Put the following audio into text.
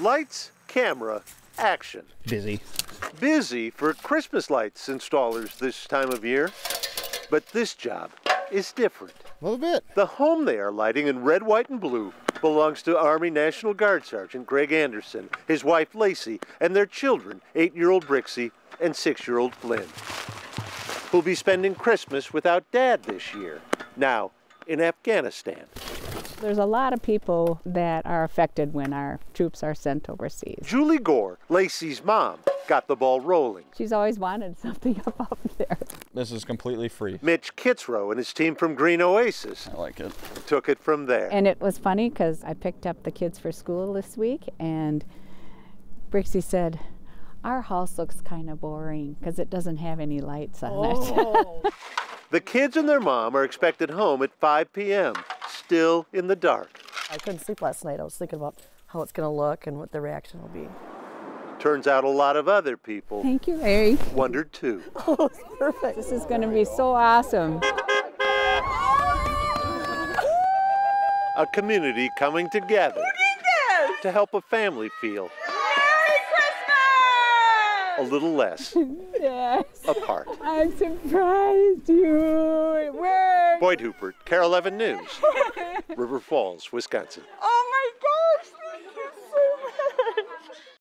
Lights, camera, action. Busy. Busy for Christmas lights installers this time of year. But this job is different. A little bit. The home they are lighting in red, white, and blue belongs to Army National Guard Sergeant Greg Anderson, his wife Lacey, and their children, 8-year-old Brixie and 6-year-old Flynn, who'll be spending Christmas without Dad this year, now in Afghanistan. There's a lot of people that are affected when our troops are sent overseas. Julie Gore, Lacey's mom, got the ball rolling. She's always wanted something up there. This is completely free. Mitch Kitzrow and his team from Green Oasis. I like it. Took it from there. And it was funny because I picked up the kids for school this week and Brixie said, our house looks kind of boring because it doesn't have any lights on it. The kids and their mom are expected home at 5 p.m. Still in the dark. I couldn't sleep last night. I was thinking about how it's going to look and what the reaction will be. Turns out a lot of other people. Thank you, Larry. Wondered too. Oh, it's perfect. This is going to be so awesome. A community coming together to help a family feel a little less yes. apart. I surprised you. It worked. Boyd Huppert, KARE 11 News, River Falls, Wisconsin. Oh my God.